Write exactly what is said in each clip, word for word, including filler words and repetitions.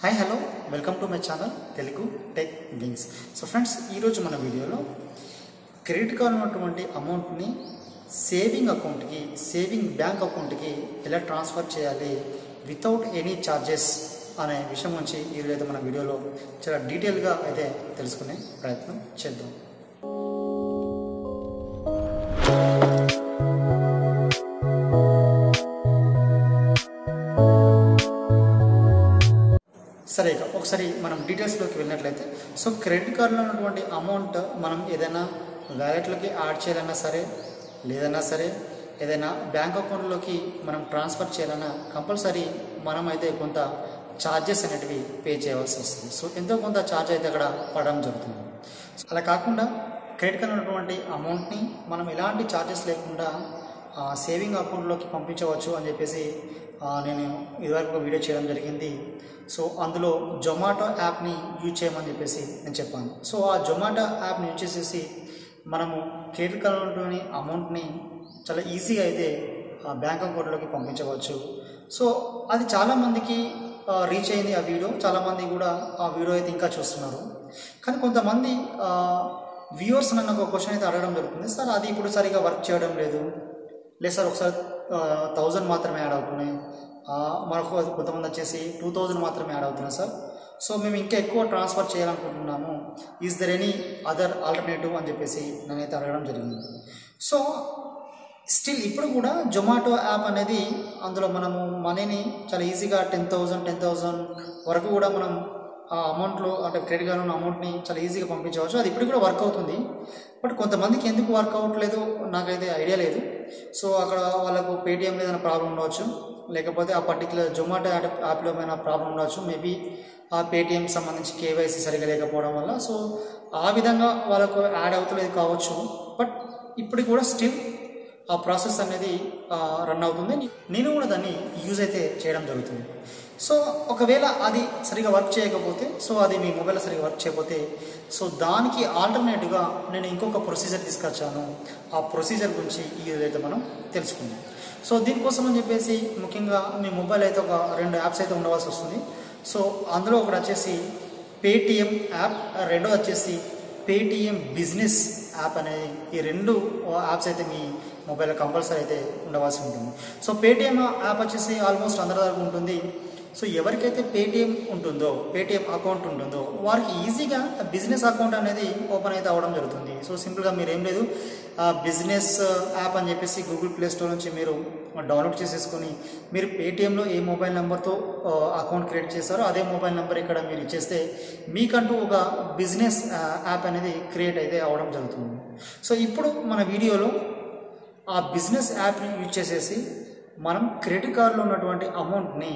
Hi hello welcome to my channel Telugu tech wings. So friends ई रोज़ु मन video credit card amount नी saving account की saving bank account की एला ट्रांसफर चेयाली विदाउट एनी चार्जेस अने विषय गुरिंचि ई रोज़ु मन वीडियो चला डीटेल गा अयिते तेलुसुकुने प्रयत्न चेद्दाम। సరే ఇక ఒకసారి మనం డీటెయిల్స్ లోకి వెళ్ళినట్లయితే సో క్రెడిట్ కార్డ్ లో ఉన్నటువంటి అమౌంట్ మనం ఏదైనా వాలెట్ లోకి యాడ్ చేయాలన్నా సరే లేదన్నా సరే ఏదైనా బ్యాంక్ అకౌంట్ లోకి మనం ట్రాన్స్ఫర్ చేయాలన్నా కంపల్సరీ మనం అయితే కొంత చార్జెస్ అనేటివి పే చేయాల్సి వస్తుంది। సో ఎంతో కొంత చార్జ్ అయితే అక్కడ పడడం జరుగుతుంది। అలా కాకుండా క్రెడిట్ కార్డ్ లో ఉన్నటువంటి అమౌంట్ ని మనం ఎలాంటి చార్జెస్ లేకుండా సేవింగ్ అకౌంట్ లోకి పంపించవచ్చు అని చెప్పేసి నేను ఇదివరకు వీడియో చేయడం జరిగింది। సో అందులో జొమాటో యాప్ని యూజ్ చేయమని చెప్పేసి నేను చెప్పాను। సో ఆ జొమాటో యాప్ని యూజ్ చేసేసి మనము క్రెడిట్ కార్డులోని అమౌంట్ని చాలా ఈజీగా అయితే బ్యాంక్ అకౌంట్లోకి పంపించవచ్చు। సో అది చాలామందికి రీచ్ అయింది ఆ వీడియో, చాలామంది కూడా ఆ వీడియో అయితే ఇంకా చూస్తున్నారు। కానీ కొంతమంది వ్యూవర్స్ నన్ను ఒక క్వశ్చన్ అయితే అడగడం జరుగుతుంది, సార్ అది ఇప్పుడు సరిగా వర్క్ చేయడం లేదు, లేదు సార్ ఒకసారి థౌజండ్ మాత్రమే యాడ్ అవుతున్నాయి, మరొక కొంతమంది వచ్చేసి టూ థౌజండ్ మాత్రమే యాడ్ అవుతున్నాయి సార్, సో మేము ఇంకా ఎక్కువ ట్రాన్స్ఫర్ చేయాలనుకుంటున్నాము, is there any other alternative అని చెప్పేసి నేనైతే అడగడం జరిగింది। సో స్టిల్ ఇప్పుడు కూడా జొమాటో యాప్ అనేది అందులో మనము మనీని చాలా ఈజీగా టెన్ థౌజండ్ టెన్ థౌజండ్ వరకు కూడా మనం ఆ అమౌంట్లో అంటే క్రెడిట్ కార్డు ఉన్న అమౌంట్ని చాలా ఈజీగా పంపించవచ్చు। అది ఇప్పుడు కూడా వర్క్ అవుతుంది, బట్ కొంతమందికి ఎందుకు వర్క్ అవ్వట్లేదు నాకైతే ఐడియా లేదు। సో అక్కడ వాళ్ళకు పేటిఎంలో ఏదైనా ప్రాబ్లం ఉండవచ్చు, లేకపోతే ఆ పర్టికులర్ జొమాటో యాప్లో ఏమైనా ప్రాబ్లం ఉండవచ్చు, మేబీ ఆ పేటిఎం సంబంధించి కేవైసీ సరిగా లేకపోవడం వల్ల సో ఆ విధంగా వాళ్ళకు యాడ్ అవుతలేదు కావచ్చు। బట్ ఇప్పుడు కూడా స్టిల్ ఆ ప్రాసెస్ అనేది రన్ అవుతుంది, నేను కూడా దాన్ని యూజ్ అయితే చేయడం జరుగుతుంది। సో ఒకవేళ అది సరిగా వర్క్ చేయకపోతే, సో అది మీ మొబైల్లో సరిగా వర్క్ చేయకపోతే, సో దానికి ఆల్టర్నేటివ్గా నేను ఇంకొక ప్రొసీజర్ తీసుకొచ్చాను, ఆ ప్రొసీజర్ గురించి ఈరోజు అయితే మనం తెలుసుకుందాం। సో దీనికోసం అని చెప్పేసి ముఖ్యంగా మీ మొబైల్ అయితే ఒక రెండు యాప్స్ అయితే ఉండవలసి వస్తుంది। సో అందులో ఒకటి వచ్చేసి పేటిఎం యాప్, రెండోది వచ్చేసి పేటిఎం బిజినెస్ యాప్ అనే ఈ రెండు యాప్స్ అయితే మీ మొబైల్లో కంపల్సరీ అయితే ఉండవలసి ఉంటుంది। సో పేటిఎం యాప్ వచ్చేసి ఆల్మోస్ట్ అందరి దగ్గర ఉంటుంది। సో ఎవరికైతే పేటిఎం ఉంటుందో పేటిఎం అకౌంట్ ఉంటుందో వారికి ఈజీగా బిజినెస్ అకౌంట్ అనేది ఓపెన్ అయితే అవ్వడం జరుగుతుంది। సో సింపుల్గా మీరు ఏం లేదు బిజినెస్ యాప్ అని చెప్పేసి గూగుల్ ప్లే స్టోర్ నుంచి మీరు డౌన్లోడ్ చేసేసుకొని మీరు పేటిఎంలో ఏ మొబైల్ నెంబర్తో అకౌంట్ క్రియేట్ చేస్తారో అదే మొబైల్ నెంబర్ ఇక్కడ మీరు ఇచ్చేస్తే మీకంటూ ఒక బిజినెస్ యాప్ అనేది క్రియేట్ అయితే అవ్వడం జరుగుతుంది। సో ఇప్పుడు మన వీడియోలో ఆ బిజినెస్ యాప్ని యూజ్ చేసేసి మనం క్రెడిట్ కార్డులో ఉన్నటువంటి అమౌంట్ని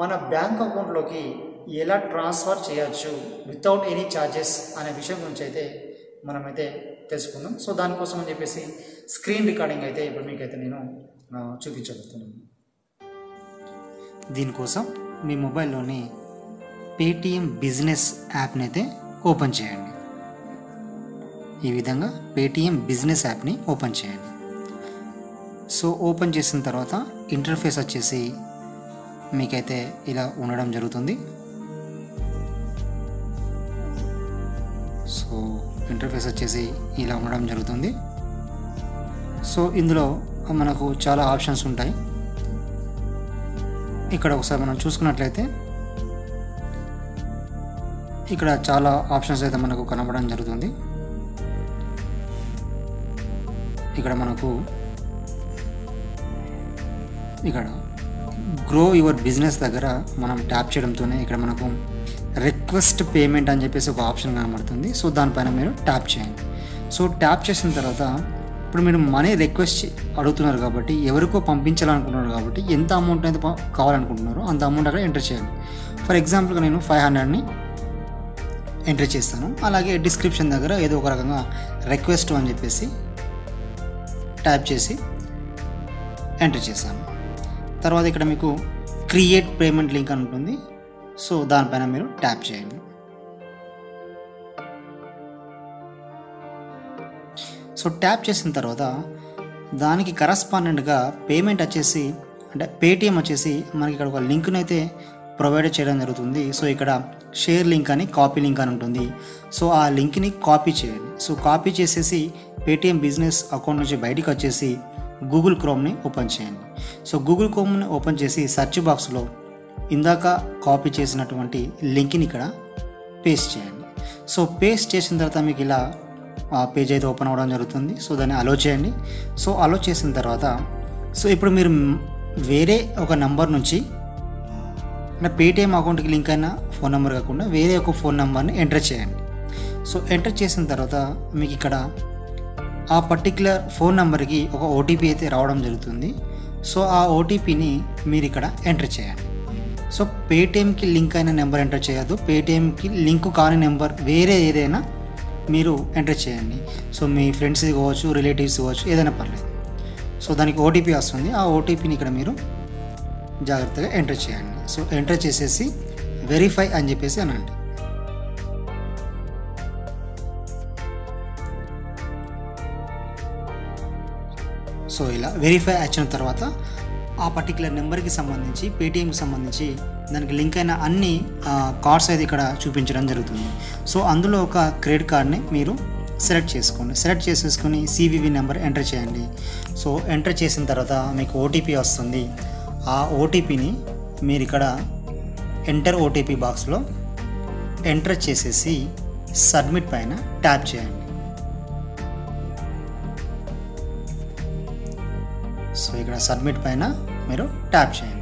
మన బ్యాంక్ అకౌంట్లోకి ఎలా ట్రాన్స్ఫర్ చేయొచ్చు వితౌట్ ఎనీ ఛార్జెస్ అనే విషయం గురించి అయితే మనమైతే తెలుసుకుందాం। సో దానికోసం అని చెప్పేసి స్క్రీన్ రికార్డింగ్ అయితే ఇప్పుడు మీకైతే నేను చూపించగలుగుతున్నాను। దీనికోసం మీ మొబైల్లోని పేటిఎం బిజినెస్ యాప్ని అయితే ఓపెన్ చేయండి। ఈ విధంగా పేటిఎం బిజినెస్ యాప్ని ఓపెన్ చేయండి। సో ఓపెన్ చేసిన తర్వాత ఇంటర్ఫేస్ వచ్చేసి మీకైతే ఇలా ఉండడం జరుగుతుంది। సో ఇంటర్ఫేస్ వచ్చేసి ఇలా ఉండడం జరుగుతుంది। సో ఇందులో మనకు చాలా ఆప్షన్స్ ఉంటాయి। ఇక్కడ ఒకసారి మనం చూసుకున్నట్లయితే ఇక్కడ చాలా ఆప్షన్స్ అయితే మనకు కనబడడం జరుగుతుంది। ఇక్కడ మనకు ఇక్కడ గ్రో యువర్ బిజినెస్ దగ్గర మనం ట్యాప్ చేయడంతోనే ఇక్కడ మనకు రిక్వెస్ట్ పేమెంట్ అని చెప్పేసి ఒక ఆప్షన్ కనబడుతుంది। సో దానిపైన మీరు ట్యాప్ చేయండి। సో ట్యాప్ చేసిన తర్వాత ఇప్పుడు మీరు మనీ రిక్వెస్ట్ అడుగుతున్నారు కాబట్టి, ఎవరికో పంపించాలనుకుంటున్నారు కాబట్టి ఎంత అమౌంట్ అయితే కావాలనుకుంటున్నారో అంత అమౌంట్ అక్కడ ఎంటర్ చేయండి। ఫర్ ఎగ్జాంపుల్గా నేను ఫైవ్ హండ్రెడ్ని ఎంటర్ చేస్తాను। అలాగే డిస్క్రిప్షన్ దగ్గర ఏదో ఒక రకంగా రిక్వెస్ట్ అని చెప్పేసి ట్యాప్ చేసి ఎంటర్ చేస్తాను। తర్వాత ఇక్కడ మీకు క్రియేట్ పేమెంట్ లింక్ అని ఉంటుంది, సో దానిపైన మీరు ట్యాప్ చేయండి। సో ట్యాప్ చేసిన తర్వాత దానికి కరస్పాండెంట్గా పేమెంట్ వచ్చేసి అంటే పేటిఎం వచ్చేసి మనకి ఇక్కడ ఒక లింక్ను అయితే ప్రొవైడ్ చేయడం జరుగుతుంది. సో ఇక్కడ షేర్ లింక్ అని కాపీ లింక్ అని ఉంటుంది. సో ఆ లింక్ని కాపీ చేయండి. సో కాపీ చేసేసి పేటిఎం బిజినెస్ అకౌంట్ నుంచి బయటికి వచ్చేసి గూగుల్ క్రోమ్ని ఓపెన్ చేయండి. సో గూగుల్ క్రోమ్ని ఓపెన్ చేసి సెర్చ్ బాక్స్లో ఇందాక కాపీ చేసినటువంటి లింక్ని ఇక్కడ పేస్ట్ చేయండి. సో పేస్ట్ చేసిన తర్వాత మీకు ఇలా పేజ్ అయితే ఓపెన్ అవ్వడం జరుగుతుంది. సో దాన్ని అలో చేయండి. సో అలో చేసిన తర్వాత సో ఇప్పుడు మీరు వేరే ఒక నంబర్ నుంచి నా పేటిఎం అకౌంట్కి లింక్ అయిన ఫోన్ నెంబర్ కాకుండా వేరే ఒక ఫోన్ నెంబర్ని ఎంటర్ చేయండి. సో ఎంటర్ చేసిన తర్వాత మీకు ఇక్కడ ఆ పర్టిక్యులర్ ఫోన్ నెంబర్కి ఒక ఓటీపీ అయితే రావడం జరుగుతుంది. సో ఆ ఓటీపీని మీరు ఇక్కడ ఎంటర్ చేయండి. సో పేటిఎంకి లింక్ అయిన నెంబర్ ఎంటర్ చేయొద్దు, పేటిఎంకి లింక్ కాని నెంబర్ వేరే ఏదైనా మీరు ఎంటర్ చేయండి. సో మీ ఫ్రెండ్స్ కావచ్చు, రిలేటివ్స్ కావచ్చు, ఏదైనా పర్లేదు. సో దానికి ఓటీపీ వస్తుంది. ఆ ఓటీపీని ఇక్కడ మీరు జాగ్రత్తగా ఎంటర్ చేయండి. సో ఎంటర్ చేసేసి వెరిఫై అని చెప్పేసి అనండి. సో ఇలా వెరిఫై వచ్చిన తర్వాత ఆ పర్టికులర్ నెంబర్కి సంబంధించి పేటిఎంకి సంబంధించి దానికి లింక్ అయిన అన్ని కార్డ్స్ అయితే ఇక్కడ చూపించడం జరుగుతుంది. సో అందులో ఒక క్రెడిట్ కార్డ్ని మీరు సెలెక్ట్ చేసుకోండి. సెలెక్ట్ చేసేసుకొని సివివి నెంబర్ ఎంటర్ చేయండి. సో ఎంటర్ చేసిన తర్వాత మీకు ఓటీపీ వస్తుంది. ఆ ఓటీపీని మీరు ఇక్కడ ఎంటర్ ఓటీపీ బాక్స్లో ఎంటర్ చేసేసి సబ్మిట్ పైన ట్యాప్ చేయండి. సో ఇక్కడ సబ్మిట్ పైన మీరు ట్యాప్ చేయండి.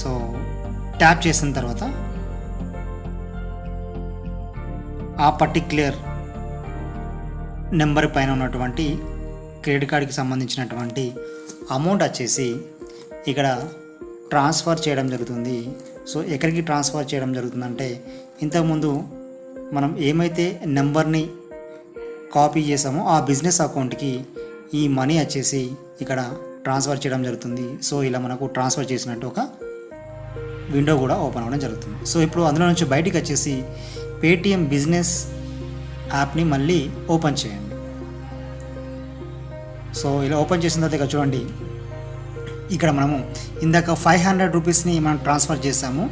సో ట్యాప్ చేసిన తర్వాత ఆ పర్టిక్యులర్ నెంబర్ పైన ఉన్నటువంటి క్రెడిట్ కార్డ్కి సంబంధించినటువంటి అమౌంట్ వచ్చేసి ఇక్కడ ట్రాన్స్ఫర్ చేయడం జరుగుతుంది. సో ఎక్కడికి ట్రాన్స్ఫర్ చేయడం జరుగుతుందంటే ఇంతకుముందు మనం ఏమైతే నెంబర్ని కాపీ చేసామో ఆ బిజినెస్ అకౌంట్కి ఈ మనీ వచ్చేసి ఇక్కడ ట్రాన్స్ఫర్ చేయడం జరుగుతుంది. సో ఇలా మనకు ట్రాన్స్ఫర్ చేసినట్టు ఒక విండో కూడా ఓపెన్ అవ్వడం జరుగుతుంది. సో ఇప్పుడు అందులో నుంచి బయటికి వచ్చేసి పేటిఎం బిజినెస్ యాప్ని మళ్ళీ ఓపెన్ చేయండి. సో ఇలా ఓపెన్ చేసిన తర్వాత ఇక్కడ చూడండి, ఇక్కడ మనము ఇందాక ఫైవ్ హండ్రెడ్ రూపీస్ని మనం ట్రాన్స్ఫర్ చేసాము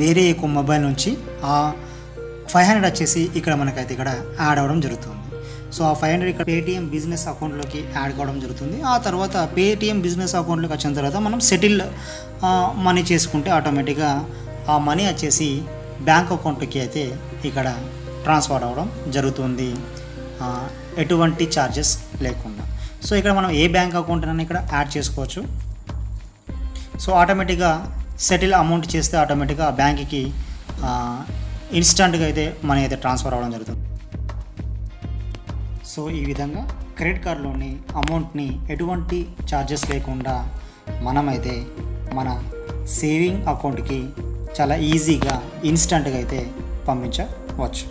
వేరే ఒక మొబైల్ నుంచి. ఆ ఫైవ్ హండ్రెడ్ వచ్చేసి ఇక్కడ మనకైతే ఇక్కడ యాడ్ అవ్వడం జరుగుతుంది. సో ఆ ఫైవ్ హండ్రెడ్ ఇక్కడ పేటిఎం బిజినెస్ అకౌంట్లోకి యాడ్ కావడం జరుగుతుంది. ఆ తర్వాత పేటిఎం బిజినెస్ అకౌంట్లోకి వచ్చిన తర్వాత మనం సెటిల్ మనీ చేసుకుంటే ఆటోమేటిక్గా ఆ మనీ వచ్చేసి బ్యాంక్ అకౌంట్కి అయితే ఇక్కడ ట్రాన్స్ఫర్ అవ్వడం జరుగుతుంది ఎటువంటి ఛార్జెస్ లేకుండా. సో ఇక్కడ మనం ఏ బ్యాంక్ అకౌంట్ అయినా ఇక్కడ యాడ్ చేసుకోవచ్చు. సో ఆటోమేటిక్గా సెటిల్ అమౌంట్ చేస్తే ఆటోమేటిక్గా ఆ బ్యాంక్కి ఇన్స్టంట్గా అయితే మనీ అయితే ట్రాన్స్ఫర్ అవ్వడం జరుగుతుంది. సో ఈ విధంగా క్రెడిట్ కార్డులోని అమౌంట్ని ఎటువంటి ఛార్జెస్ లేకుండా మనమైతే మన సేవింగ్ అకౌంట్కి చాలా ఈజీగా ఇన్స్టంట్గా అయితే పంపించవచ్చు.